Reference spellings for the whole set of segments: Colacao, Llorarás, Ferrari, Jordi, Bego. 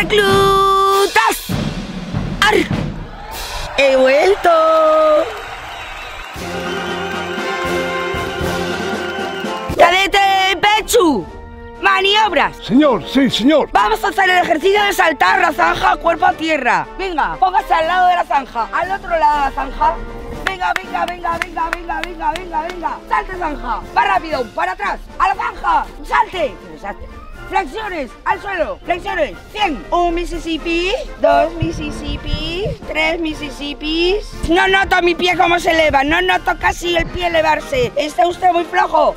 reclutas. ¡Ar! ¡He vuelto! ¡Cadete Pechu! ¡Maniobras! Señor, sí, señor. Vamos a hacer el ejercicio de saltar la zanja cuerpo a tierra. Venga, póngase al lado de la zanja. Al otro lado de la zanja. Venga, venga, venga, venga, venga, venga, venga, venga. Salte zanja. Va rápido, para atrás. A la zanja. Salte. Flexiones, al suelo. Flexiones. 100. 1 Mississippi. 2 Mississippi. 3 Mississippis. No noto mi pie cómo se eleva. No noto casi el pie elevarse. Está usted muy flojo.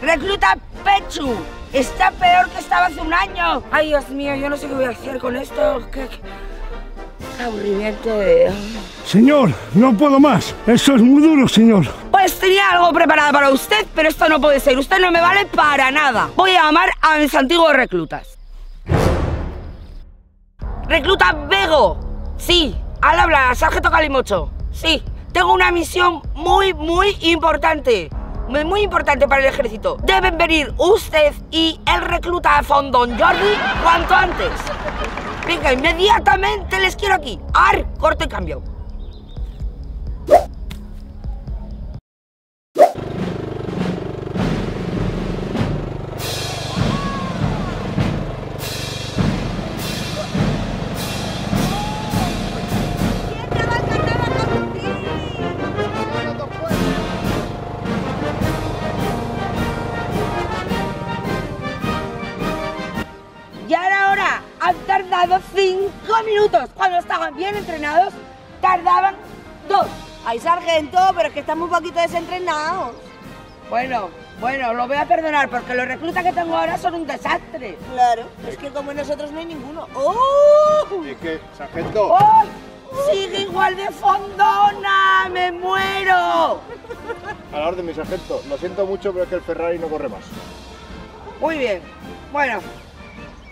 Recluta Pechu. Está peor que estaba hace un año. Ay, Dios mío, yo no sé qué voy a hacer con esto. Qué aburrimiento de... Señor, no puedo más. Eso es muy duro, señor. Pues tenía algo preparado para usted, pero esto no puede ser. Usted no me vale para nada. Voy a llamar a mis antiguos reclutas. Recluta Bego. Sí, al habla, sargento Calimocho. Sí, tengo una misión muy, muy importante. Muy importante para el ejército. Deben venir usted y el recluta Fondón Jordi cuanto antes. Venga, inmediatamente les quiero aquí. ¡Ar! Corto y cambio. Han tardado 5 minutos. Cuando estaban bien entrenados, tardaban 2. Ay, sargento, pero es que están un poquito desentrenados. Bueno, lo voy a perdonar porque los reclutas que tengo ahora son un desastre. Claro, es que como nosotros no hay ninguno. ¡Oh! Es que, sargento... ¡Oh! ¡Sigue igual de fondona! ¡Me muero! A la orden, mi sargento. Lo siento mucho, pero es que el Ferrari no corre más. Muy bien. Bueno...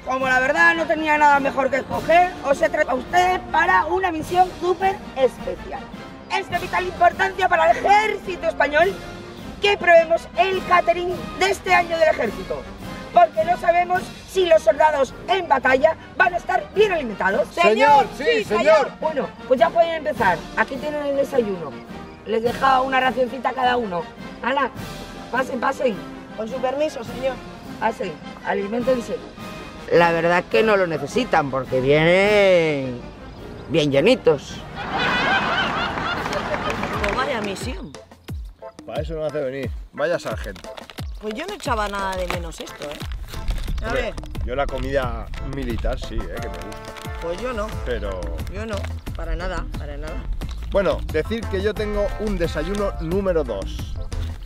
Como la verdad no tenía nada mejor que escoger, os he traído a ustedes para una misión súper especial. Es de vital importancia para el ejército español que probemos el catering de este año del ejército. Porque no sabemos si los soldados en batalla van a estar bien alimentados. ¡Señor! ¡Sí, señor! Bueno, pues ya pueden empezar. Aquí tienen el desayuno. Les dejo una racioncita a cada uno. ¡Hala! Pasen, pasen. Con su permiso, señor. Pasen, alimentense. La verdad es que no lo necesitan porque vienen bien llenitos. Pues vaya misión. Para eso no hace venir. Vaya sargento. Pues yo no echaba nada de menos esto, ¿eh? A ver. Yo la comida militar sí, que me gusta. Pues yo no. Pero... Yo no, para nada, para nada. Bueno, decir que yo tengo un desayuno número 2.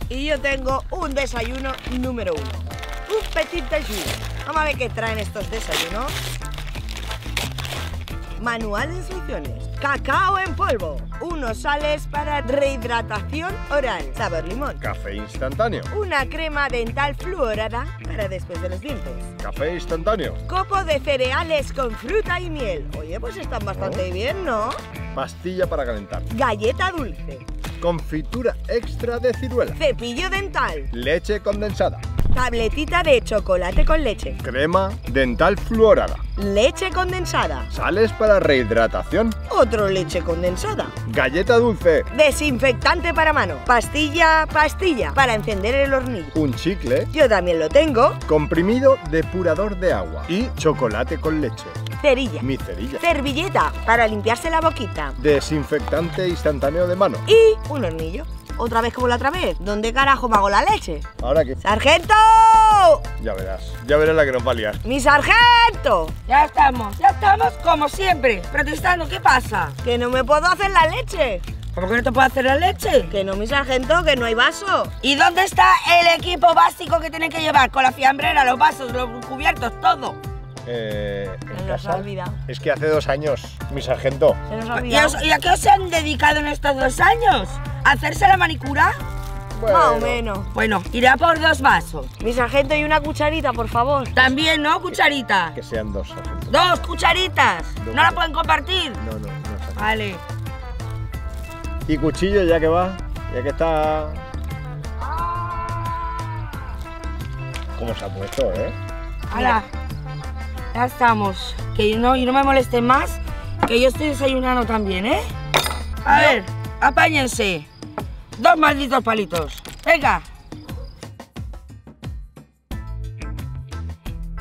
Y yo tengo un desayuno número 1. Un petit desayuno. Vamos a ver qué traen estos desayunos. Manual de instrucciones. Cacao en polvo. Unos sales para rehidratación oral. Sabor limón. Café instantáneo. Una crema dental fluorada para después de los dientes. Café instantáneo. Copo de cereales con fruta y miel. Oye, pues están bastante bien, ¿no? Pastilla para calentar. Galleta dulce. Confitura extra de ciruela. Cepillo dental. Leche condensada. Tabletita de chocolate con leche. Crema dental fluorada. Leche condensada. Sales para rehidratación. Otro leche condensada. Galleta dulce. Desinfectante para mano. Pastilla para encender el hornillo. Un chicle. Yo también lo tengo. Comprimido depurador de agua. Y chocolate con leche. Cerilla. Mi cerilla. Servilleta para limpiarse la boquita. Desinfectante instantáneo de mano. Y un hornillo. Otra vez como la otra vez. ¿Dónde carajo me hago la leche? ¿Ahora qué? ¡Sargento! Ya verás la que nos va a liar. ¡Mi sargento! Ya estamos como siempre, protestando. ¿Qué pasa? Que no me puedo hacer la leche. ¿Por qué no te puedo hacer la leche? Que no, mi sargento, que no hay vaso. ¿Y dónde está el equipo básico que tienen que llevar? Con la fiambrera, los vasos, los cubiertos, todo. Se nos ha olvidado. Es que hace 2 años, mi sargento. Se nos ha olvidado. ¿Y a qué os han dedicado en estos 2 años? ¿Hacerse la manicura? Bueno. Más o menos. Bueno, irá por 2 vasos. Mi sargento, y una cucharita, por favor. También, ¿no? Cucharita. Que sean 2, sargento. ¡2 cucharitas! ¿No la pueden compartir? No, sargento. Vale. Y cuchillo, ya que va, ya que está... ¿Cómo se ha puesto, eh? ¡Hala! acá estamos. Que yo no me moleste más, que yo estoy desayunando también, ¿eh? A ver, apáñense. Dos malditos palitos. Venga.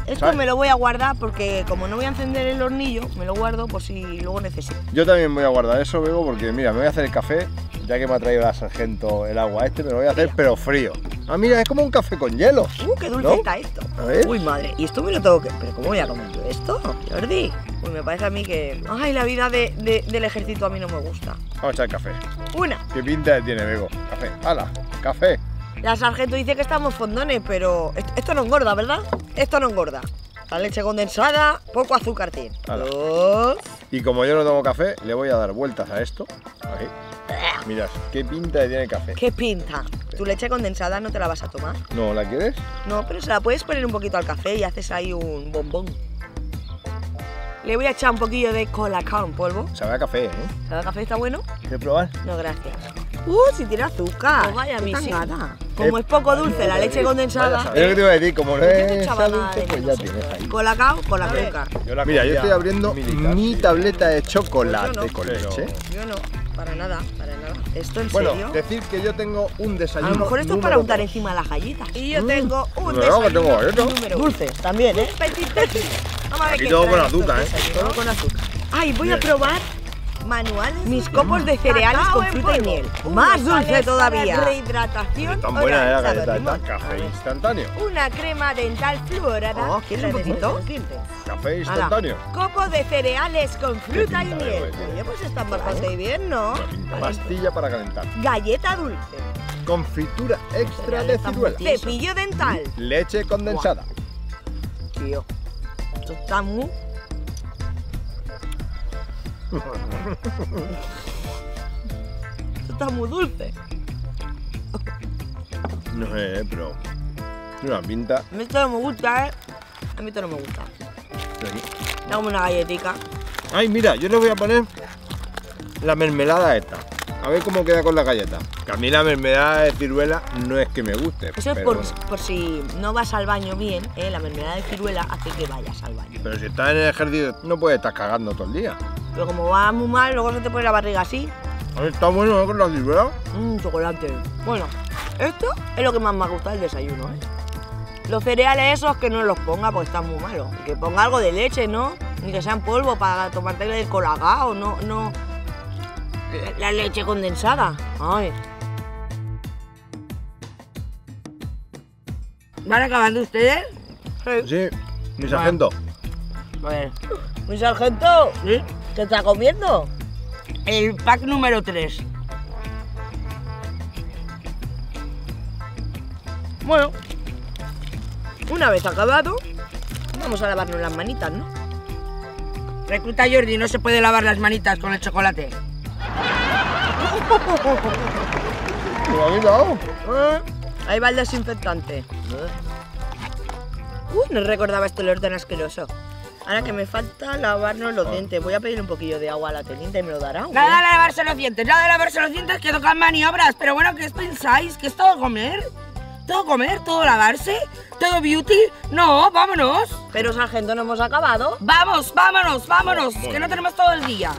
Esto me lo voy a guardar porque como no voy a encender el hornillo, me lo guardo por si luego necesito. Yo también voy a guardar eso, Bego, porque mira, me voy a hacer el café, ya que me ha traído la sargento el agua me lo voy a hacer, pero frío. Ah, mira, es como un café con hielo. Qué dulce está esto. A ver. Uy, madre, y esto me lo tengo que... Pero ¿cómo voy a comer yo esto, Jordi? Pues me parece a mí que... Ay, la vida del ejército a mí no me gusta. Vamos a echar café. Una. ¿Qué pinta tiene, Bego? Café. ¡Hala! ¡Café! La sargento dice que estamos fondones, pero esto no engorda, ¿verdad? Esto no engorda. La leche condensada, poco azúcar tiene. Y como yo no tomo café, le voy a dar vueltas a esto. Ahí. Mirad, qué pinta tiene el café. ¿Qué pinta? ¿Tu leche condensada no te la vas a tomar? No, ¿la quieres? No, pero se la puedes poner un poquito al café y haces ahí un bombón. Le voy a echar un poquillo de colacao en polvo. Sabe a café, ¿eh? ¿Sabe a café? ¿Está bueno? ¿Quieres probar? No, gracias. Si tiene azúcar. No vaya nada. Como es poco dulce la leche condensada. Es lo que te iba a decir, como no es dulce, pues ya tienes ahí. Colacao con la azúcar. Mira, yo estoy abriendo mi tableta de chocolate con leche. Yo no, para nada, para nada. ¿Esto en serio? Bueno, decir que yo tengo un desayuno. A lo mejor esto es para untar encima las galletas. Y yo tengo un desayuno dulce también, ¿eh? Aquí todo con azúcar, ¿eh? Todo con azúcar. Ay, voy a probar mis copos de cereales con fruta y miel. Más dulce todavía. Rehidratación. Tan buena la galleta esta. Café instantáneo. Una crema dental fluorada. ¿Quieres un poquito? Café instantáneo. Copo de cereales con fruta y miel. Oye, pues están bastante bien, ¿no? Pastilla para calentar. Galleta dulce. Confitura extra de ciruela. Cepillo dental. Leche condensada. Tío, esto está muy... Esto está muy dulce. No sé, pero... Tiene una pinta... A mí esto no me gusta, ¿eh? A mí esto no me gusta. Dame una galletita. Ay, mira, yo le voy a poner la mermelada esta. A ver cómo queda con la galleta. Que a mí la mermelada de ciruela no es que me guste. Eso es por si no vas al baño bien, ¿eh? La mermelada de ciruela hace que vayas al baño. Pero si estás en el ejército no puedes estar cagando todo el día. Pero como va muy mal, luego se te pone la barriga así. Está bueno, ¿no? Con la ciruela. Chocolate. Bueno, esto es lo que más me gusta del desayuno, ¿eh? Los cereales esos que no los ponga porque están muy malos. Que ponga algo de leche, ¿no? Ni que sea en polvo para tomarte el colacao, no. La leche condensada. Ay. ¿Van acabando ustedes? Sí. Mi sargento. A ver. Mi sargento, ¿sí? ¿Qué está comiendo? El pack número 3. Bueno, una vez acabado, vamos a lavarnos las manitas, ¿no? Recluta Jordi, no se puede lavar las manitas con el chocolate. ¿Lo habéis dado? Ahí va el desinfectante. Uy, no recordaba este olor tan asqueroso. Ahora que me falta lavarnos los dientes. Voy a pedir un poquillo de agua a la teniente y me lo dará. Nada de lavarse los dientes, nada de lavarse los dientes, que tocan maniobras. Pero bueno, ¿qué pensáis? ¿Que es todo comer? ¿Todo comer? ¿Todo lavarse? ¿Todo beauty? No, vámonos. Pero, sargento, no hemos acabado. Vamos, vámonos, vámonos, que no tenemos todo el día.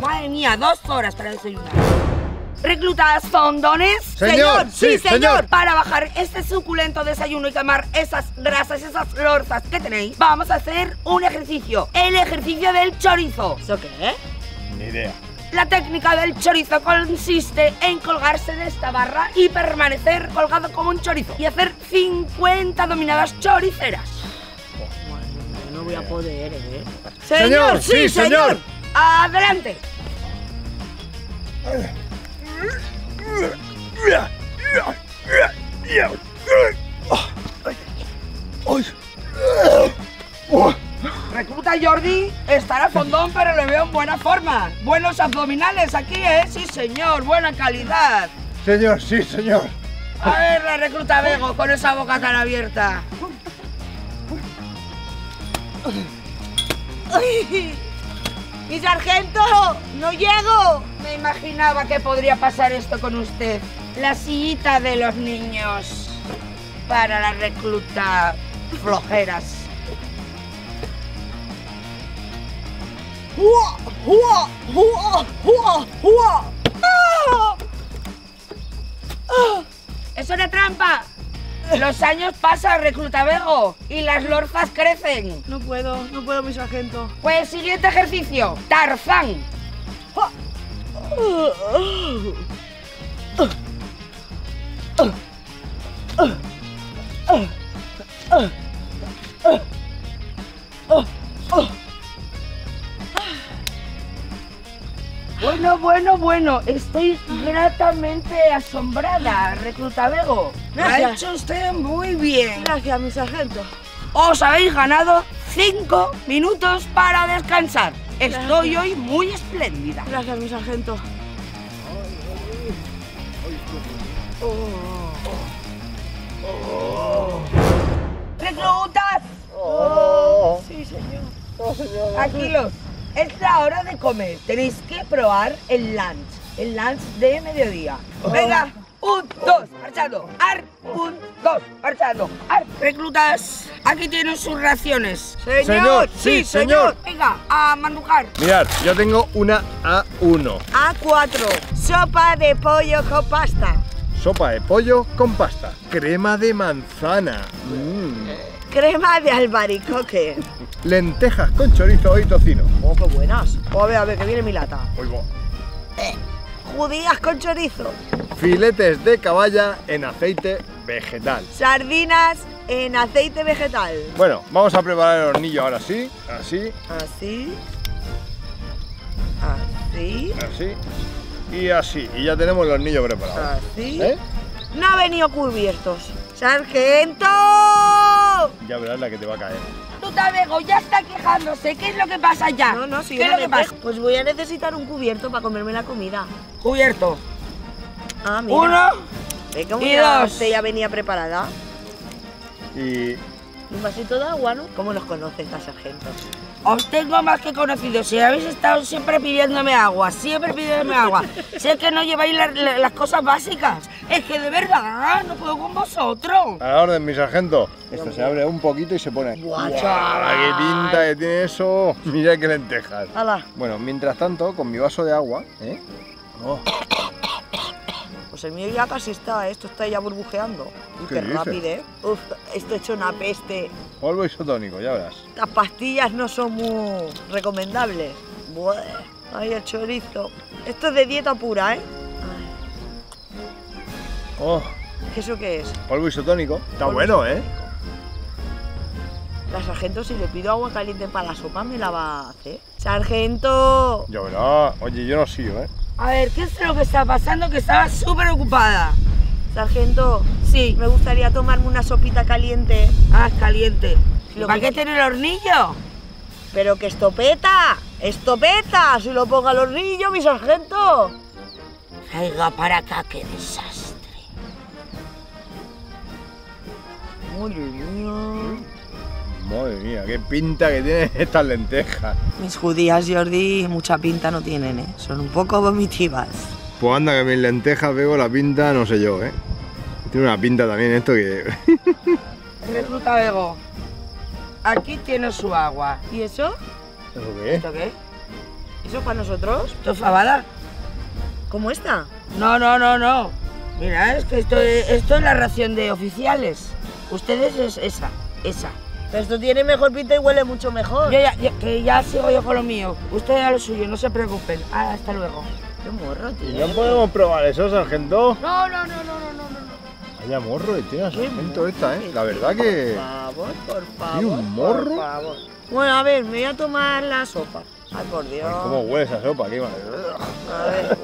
Madre mía, 2 horas para desayunar. ¿Reclutas fondones? ¡Señor! ¡Sí, señor! Para bajar este suculento desayuno y quemar esas grasas, esas lorzas que tenéis, vamos a hacer un ejercicio. El ejercicio del chorizo. ¿Eso qué? Ni idea. La técnica del chorizo consiste en colgarse de esta barra y permanecer colgado como un chorizo y hacer 50 dominadas choriceras. Oh, madre mía, no voy a poder, ¿eh? ¡Señor! ¡Sí, señor! ¡Adelante! Recluta Jordi estará fondón, pero le veo en buena forma. Buenos abdominales aquí, ¿eh? Sí, señor. Buena calidad. Señor, sí, señor. A ver, la recluta Bego con esa boca tan abierta. ¡Ay! ¡Mi sargento! ¡No llego! Me imaginaba que podría pasar esto con usted. La sillita de los niños para la recluta flojeras. ¡Es una trampa! Los años pasan, recluta Bego, y las lorzas crecen. No puedo, mi sargento. Pues siguiente ejercicio, Tarzán. Bueno, estoy gratamente asombrada, recluta Bego. Gracias. Lo ha hecho usted muy bien. Gracias, mi sargento. Os habéis ganado 5 minutos para descansar. Gracias. Estoy hoy muy espléndida. Gracias, mi sargento. ¡Reclutas! Sí, señor. Tranquilos. Es la hora de comer. Tenéis que probar el lunch de mediodía. Venga, 1, 2, marchando. Ar, 1, 2, marchando. Ar, reclutas, aquí tienen sus raciones. Señor, sí, señor. Venga, a manujar. Mirad, yo tengo una A1. A4, sopa de pollo con pasta. Sopa de pollo con pasta. Crema de manzana. Crema de albaricoque. Lentejas con chorizo y tocino. ¡Oh, qué buenas! A ver, que viene mi lata. Judías con chorizo. Filetes de caballa en aceite vegetal. Sardinas en aceite vegetal. Bueno, vamos a preparar el hornillo ahora sí. Así. Y así. Y ya tenemos el hornillo preparado. Así. No ha venido cubiertos. ¡Sargento! Ya verás la que te va a caer. Bego, ya está quejándose. ¿Qué es lo que pasa ya? Si ¿Qué es lo que pasa? Pues voy a necesitar un cubierto para comerme la comida. ¿Cubierto? Ah, mira. 1 y 2. Ya venía preparada. Y un vasito de agua, ¿no? ¿Cómo los conoces, sargentos? Os tengo más que conocidos. Si habéis estado siempre pidiéndome agua, sé que no lleváis las cosas básicas. Es que de verdad no puedo con vosotros. A la orden, mi sargento. Esto se abre un poquito y se pone. ¡Guau, chaval! ¡Qué pinta que tiene eso! Mira qué lentejas. ¡Hala! Bueno, mientras tanto, con mi vaso de agua, pues el mío ya casi está, esto está ya burbujeando. Qué rápido, Uf, esto ha hecho una peste. Polvo isotónico, ya verás. Las pastillas no son muy recomendables. Buah. Ay, el chorizo. Esto es de dieta pura, ¿Eso qué es? Polvo isotónico. Está bueno, La sargento, si le pido agua caliente para la sopa, me la va a hacer. ¡Sargento! Ya verás. Oye, yo no sigo, A ver, ¿qué es lo que está pasando? Que estaba súper ocupada. Sargento, sí. Me gustaría tomarme una sopita caliente. Ah, caliente. ¿Para qué tiene el hornillo? Pero que estopeta, estopeta. Si lo pongo al hornillo, mi sargento. Salga para acá, qué desastre. Madre mía, qué pinta que tienen estas lentejas. Mis judías, Jordi, mucha pinta no tienen, Son un poco vomitivas. Pues anda, que mis lentejas veo la pinta, no sé yo, Tiene una pinta también esto que... Recluta Bego, aquí tiene su agua. ¿Y eso? ¿Eso qué? ¿Esto qué? ¿Eso es para nosotros? ¿Esto es fabada? ¿Cómo esta? No. Mira, es que esto es la ración de oficiales. Ustedes es esa. Pero esto tiene mejor pinta y huele mucho mejor. Ya sigo yo con lo mío. Ustedes a lo suyo, no se preocupen. Hasta luego. Qué morro, tío. ¿Y no podemos probar eso, sargento? No. Vaya morro que tiene sargento esta, La verdad que... Por favor. Tiene un morro. Por favor. Bueno, a ver, me voy a tomar la sopa. Ay, por Dios. Ay, ¿cómo huele esa sopa? Qué mal. A ver.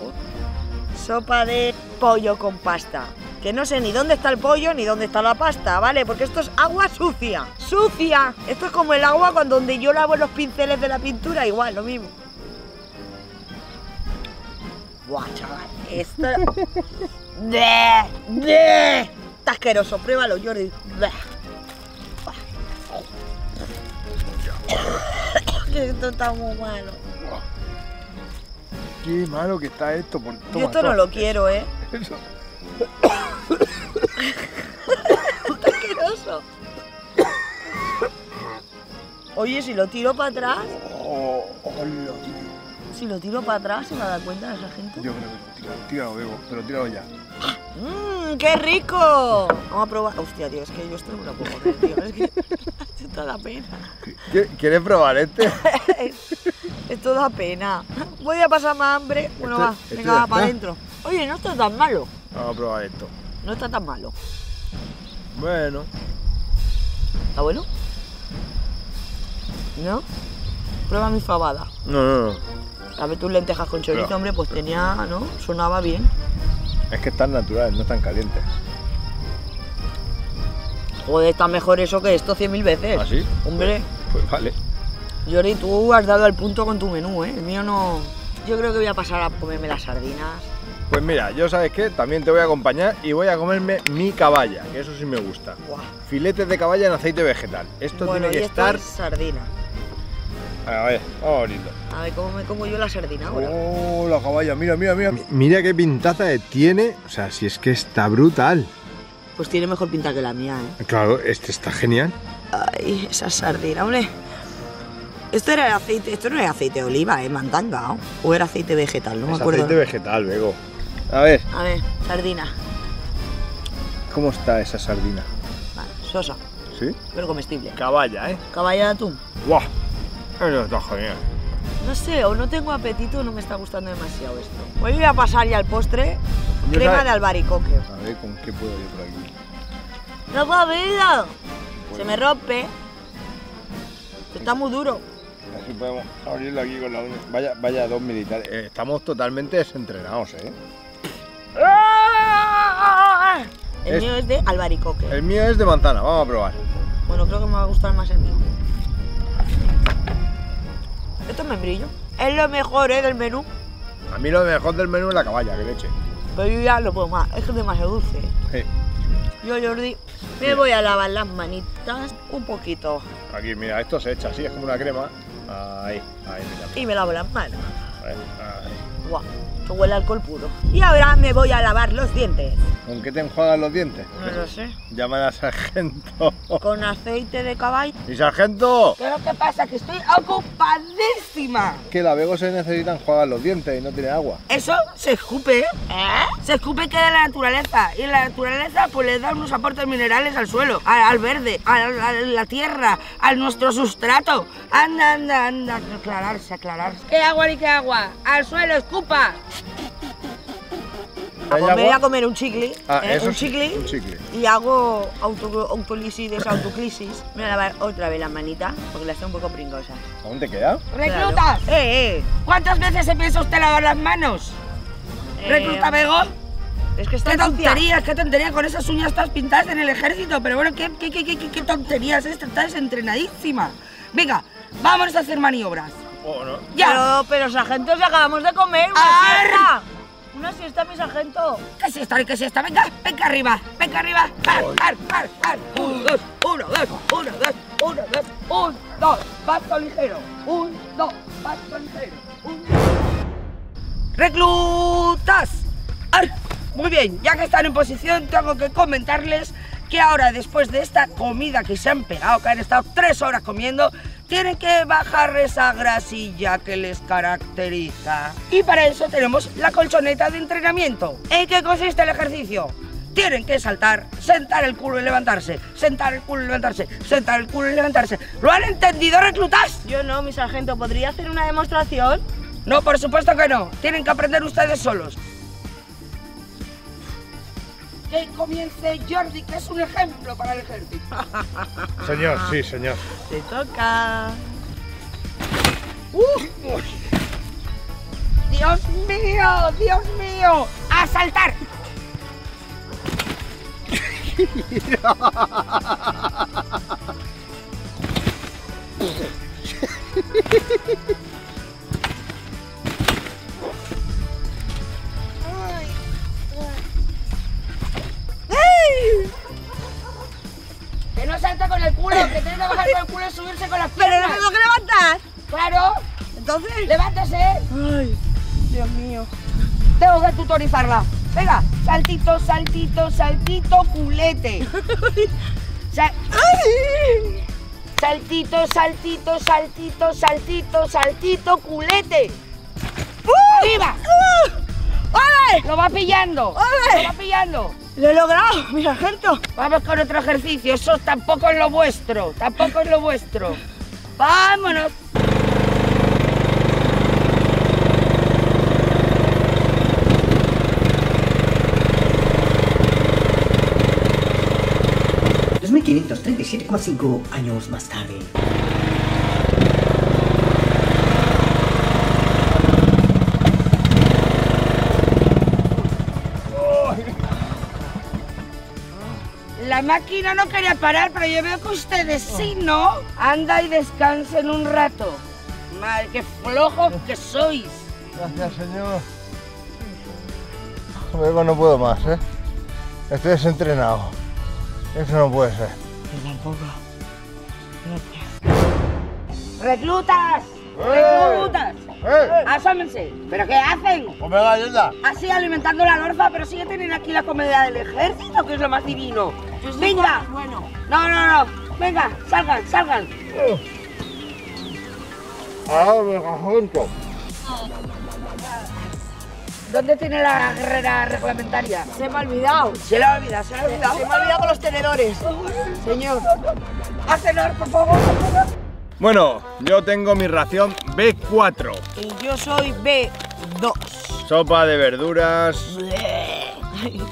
Sopa de pollo con pasta. Que no sé ni dónde está el pollo ni dónde está la pasta, ¿vale? Porque esto es agua sucia. ¡Sucia! Esto es como el agua cuando donde yo lavo los pinceles de la pintura, igual, lo mismo. ¡Buah, chaval! Esto... Está asqueroso, pruébalo, Jordi. Esto está muy malo. ¡Qué malo que está esto! Yo esto no lo quiero, Eso... ¡Está asqueroso! Oye, si lo tiro para atrás... o lo tiro? Si lo tiro para atrás, ¿se va a dar cuenta esa gente? Yo creo que lo tiro, Bego, pero tíralo ya. ¡Mmm, qué rico! Vamos a probar. Hostia, tío, es que yo estoy una poco, tío, es que esto da pena. ¿Quieres probar este? Esto da pena. Voy a pasar más hambre. Bueno, va, venga, va para adentro. Oye, no está tan malo. Vamos a probar esto. No está tan malo. Bueno. ¿Está bueno? ¿No? Prueba mi fabada. No. A ver, tus lentejas con chorizo, pero, hombre, pues tenía, ¿no? Sonaba bien. Es que están naturales, no están calientes. Joder, está mejor eso que esto 100.000 veces. ¿Ah, sí? Hombre. Pues vale. Jordi, tú has dado al punto con tu menú, ¿eh? El mío no... Yo creo que voy a pasar a comerme las sardinas. Pues mira, yo, ¿sabes qué? También te voy a acompañar y voy a comerme mi caballa, que eso sí me gusta. Wow. Filetes de caballa en aceite vegetal. Esto bueno, tiene que estar... sardina. A ver, vamos bonito. A ver, ¿cómo me como yo la sardina ahora? ¡Oh, la caballa! Mira, mira, mira. Mira qué pintaza tiene. O sea, si es que está brutal. Pues tiene mejor pinta que la mía, ¿eh? Claro, este está genial. Ay, esa sardina, hombre. Esto era el aceite, esto no era aceite de oliva, ¿eh? Mantanga, ¿no? O era aceite vegetal, no me acuerdo. Aceite vegetal, Bego. A ver, sardina. ¿Cómo está esa sardina? Vale, sosa. ¿Sí? Pero comestible. Caballa, ¿eh? Caballa de atún. ¡Guau! Eso está genial. No sé, o no tengo apetito o no me está gustando demasiado esto. Hoy voy a pasar ya al postre. Crema de albaricoque. A ver, ¿con qué puedo ir por aquí? ¡No puedo abrirlo! Se me rompe. Está muy duro. Así podemos abrirlo aquí con la uña. Vaya, vaya dos militares. Estamos totalmente desentrenados, ¿eh? El mío es de albaricoque. El mío es de manzana, vamos a probar. Bueno, creo que me va a gustar más el mío. Esto es membrillo. Es lo mejor, ¿eh? Del menú. A mí lo mejor del menú es la caballa, que leche. Pero yo ya lo puedo más. Es que es demasiado dulce. Sí. Yo, Jordi, me voy a lavar las manitas un poquito. Aquí, mira, esto se echa así, es como una crema. Ahí, ahí, mira. Y me lavo las manos. Ahí. Guau, esto huele a alcohol puro. Y ahora me voy a lavar los dientes. ¿Con qué te enjuagas los dientes? No lo sé. Llama al sargento. Con aceite de caballo. ¡Y sargento! ¿Qué es lo que pasa? Que estoy ocupadísima. Que la Bego se necesita enjuagar los dientes y no tiene agua. Eso se escupe, ¿eh? Se escupe que de la naturaleza. Y la naturaleza pues le da unos aportes minerales al suelo, al verde, a la tierra, a nuestro sustrato. Anda, anda, anda. Aclararse, aclararse. ¿Qué agua ni qué agua? ¡Al suelo, escupa! Voy a comer un chicle, un chicle y hago autolisis, desautocrisis. Me voy a lavar otra vez las manitas porque las tengo un poco pringosas. ¿Aún te queda? ¡Reclutas! Claro. ¿Cuántas veces se piensa usted lavar las manos? ¿Recluta, Bego? Es que está ¡Qué tontería! Con esas uñas todas pintadas en el ejército. Pero bueno, ¿qué tonterías es esta? Estás entrenadísima. Venga, vámonos a hacer maniobras. Oh, no. ¡Ya! Pero sargento, si acabamos de comer una ¡una siesta, mi sargento! ¡Qué siesta, qué siesta! ¡Venga, venga arriba! ¡Venga arriba! ¡Ar, ar, ar, ar! ¡Un, dos, uno, dos, uno, dos, uno, dos! ¡Un, dos, paso ligero! ¡Un, dos, paso ligero! ¡Un, dos! ¡Reclutas! ¡Ar! Muy bien, ya que están en posición, tengo que comentarles que ahora, después de esta comida que se han pegado, que han estado 3 horas comiendo, tienen que bajar esa grasilla que les caracteriza. Y para eso tenemos la colchoneta de entrenamiento. ¿En qué consiste el ejercicio? Tienen que saltar, sentar el culo y levantarse, sentar el culo y levantarse, sentar el culo y levantarse. ¿Lo han entendido, reclutas? Yo no, mi sargento. ¿Podría hacer una demostración? No, por supuesto que no. Tienen que aprender ustedes solos. Que comience Jordi, que es un ejemplo para el ejército. Señor, sí, señor. Te toca. ¡Dios mío! ¡Dios mío! ¡A saltar! Que tiene que bajar con el culo y subirse con las piernas. Pero no tengo que levantar. Claro. Entonces. Levántese. Ay, Dios mío. Tengo que tutorizarla. Venga, saltito, saltito, saltito, culete. Ay. Saltito, saltito, saltito, saltito, saltito, culete. ¡Arriba! ¡Ole! Lo va pillando. ¡Ole! Lo va pillando. Lo he logrado, mi sargento. Vamos con otro ejercicio. Eso tampoco es lo vuestro. Tampoco es lo vuestro. Vámonos. ...537,5 años más tarde. La máquina no quería parar, pero yo veo que ustedes sí, ¿no? Anda y descansen un rato. Madre, qué flojos que sois. Gracias, señor. Bego, no puedo más, ¿eh? Estoy desentrenado. Eso no puede ser. ¡Reclutas! ¡Reclutas! ¡Asómense! ¿Pero qué hacen? ¡Come galleta! Así alimentando la lorfa, pero sigue teniendo aquí la comida del ejército, que es lo más divino. ¡Venga! Bueno. No, no, no. Venga, salgan, salgan. ¿Dónde tiene la carrera reglamentaria? Se me ha olvidado. Se la ha olvidado, se la ha olvidado. Se me ha olvidado con los tenedores. Señor, a cenar, por favor. Bueno, yo tengo mi ración B4. Y yo soy B2. Sopa de verduras.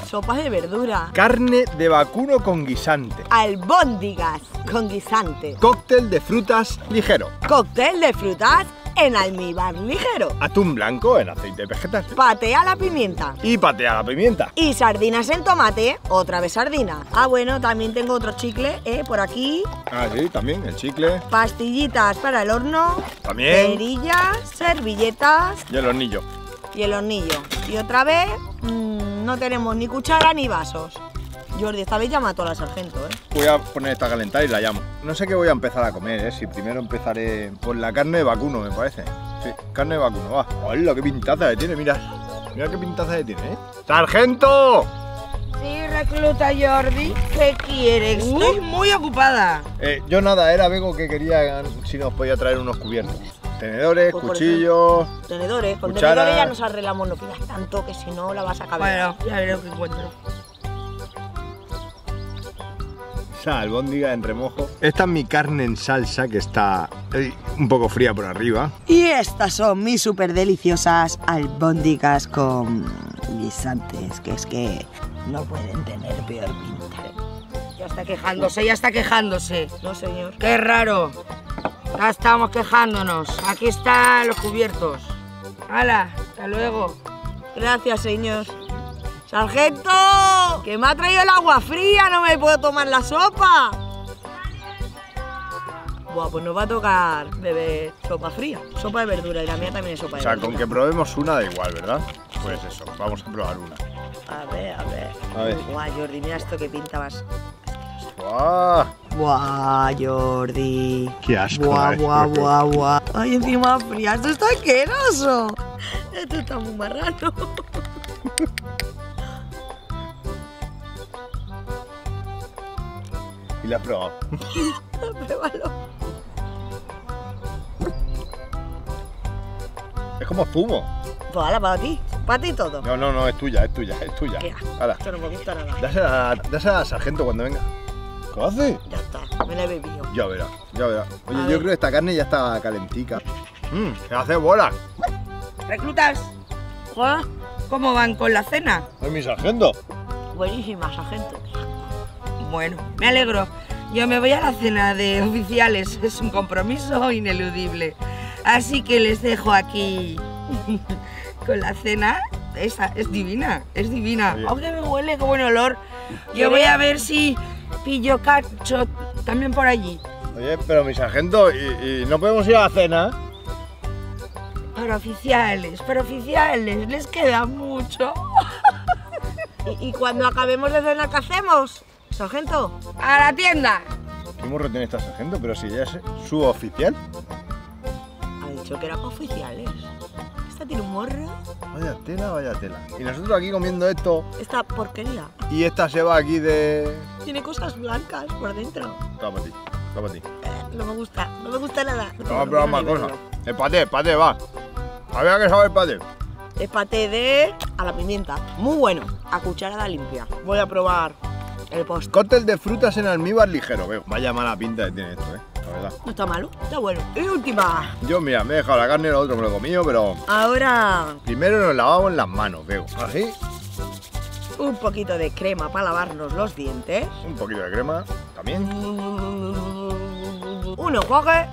Sopa de verduras. Carne de vacuno con guisante. Albóndigas con guisante. Cóctel de frutas ligero. Cóctel de frutas en almíbar ligero. Atún blanco en aceite vegetal. Patea la pimienta. Y patea la pimienta. Y sardinas en tomate. Otra vez sardina. Ah, bueno, también tengo otro chicle, por aquí. Ah, sí, también el chicle. Pastillitas para el horno. También. Cerillas, servilletas. Y el hornillo. Y el hornillo. Y otra vez, no tenemos ni cuchara ni vasos. Jordi, esta vez llama a toda la sargento, ¿eh? Voy a poner esta a calentar y la llamo. No sé qué voy a empezar a comer, ¿eh? Si primero empezaré por la carne de vacuno, me parece. Sí, carne de vacuno, va. ¡Hola, qué pintaza que tiene! Mira, mira qué pintaza que tiene, ¿eh? ¡Sargento! Sí, recluta Jordi, ¿qué quieres? Estoy muy ocupada. Yo nada, era Bego que quería si nos podía traer unos cubiertos. Tenedores, pues cuchillos, tenedores, con cucharas. Tenedores ya nos arreglamos, no pidas tanto que si no la vas a acabar. Bueno, ya veré lo que encuentro. Albóndiga en remojo. Esta es mi carne en salsa que está un poco fría por arriba. Y estas son mis súper deliciosas albóndigas con guisantes, que es que no pueden tener peor pinta. Ya está quejándose, ya está quejándose. No, señor. Qué raro. Ya estamos quejándonos. Aquí están los cubiertos. ¡Hala! Hasta luego. Gracias, señor. ¡Sargento! ¡Que me ha traído el agua fría! ¡No me puedo tomar la sopa! Buah, pues nos va a tocar beber sopa fría. Sopa de verdura, y la mía también es sopa de verdura. O sea, con que probemos una da igual, ¿verdad? Pues eso, vamos a probar una. A ver, a ver. A ver. Buah, Jordi, mira esto que pinta más. Buah. Buah, Jordi. Qué asco. Buah, buah, buah, buah. Ay, encima fría. Esto está asqueroso. Esto está muy marrano. Y la has probado. Pruébalo. Es como zumo. Pues hala, para ti todo. No, no, no, es tuya, es tuya, es tuya. ¿Qué? Esto no me gusta nada. Dásela al sargento cuando venga. ¿Qué hace? Ya está, me la he bebido. Ya verá, ya verá. Oye, yo creo que esta carne ya está calentica. Se hace bola. ¿Reclutas? ¿Cómo van con la cena? Es mi sargento. Buenísima, sargento. Bueno, me alegro. Yo me voy a la cena de oficiales. Es un compromiso ineludible. Así que les dejo aquí con la cena. Esa es divina, es divina. Aunque me huele, qué buen olor. Yo voy a ver si pillo cacho también por allí. Oye, pero mi sargento, ¿y no podemos ir a la cena? Para oficiales, les queda mucho. ¿Y cuando acabemos de cenar, qué hacemos? ¿Sargento? ¡A la tienda! ¿Qué morro tiene esta sargento? Pero si ella es suboficial. Ha dicho que era para oficiales. Esta tiene un morro. Vaya tela, vaya tela. Y nosotros aquí comiendo esto. Esta porquería. Y esta se va aquí de... Tiene cosas blancas por dentro. Está para ti. Va para ti. No me gusta, no me gusta nada. No, va a probar más cosas. El paté, va. Había que saber el paté. Es paté de a la pimienta. Muy bueno, a cucharada limpia. Voy a probar el postre. Cóctel de frutas en almíbar ligero, veo. Vaya mala pinta que tiene esto, la verdad. No está malo, está bueno. Y última. Yo, mira, me he dejado la carne, lo otro me lo he comido, pero... Ahora... Primero nos lavamos las manos, veo. Así. Un poquito de crema para lavarnos los dientes. Un poquito de crema también. Un enjuague.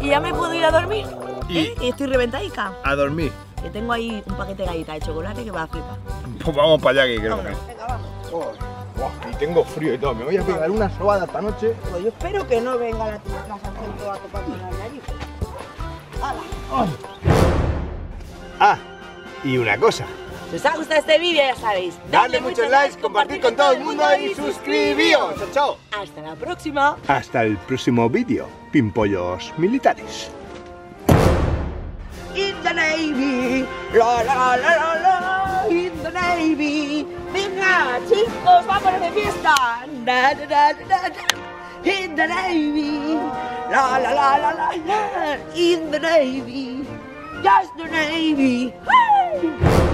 Y ya me puedo ir a dormir. Y estoy reventadica. A dormir. Que tengo ahí un paquete de galletas de chocolate que va a flipar. Pues vamos para allá que creo que... Venga, vamos. Oh, y tengo frío y todo. Me voy a pegar una sobada esta noche. Pues yo espero que no venga la sargento a tocarme las narices. ¡Hala! Ah, y una cosa. Si os ha gustado este vídeo, ya sabéis, dadle muchos likes, compartir con todo el mundo y suscribíos. Chao, chao. Hasta la próxima. Hasta el próximo vídeo. Pimpollos militares. In the Navy, la la la la la, in the Navy. Venga, chicos, vámonos de fiesta. Da, da, da, da, da. In the Navy, la la la la la la, in the Navy, just the Navy. Hey!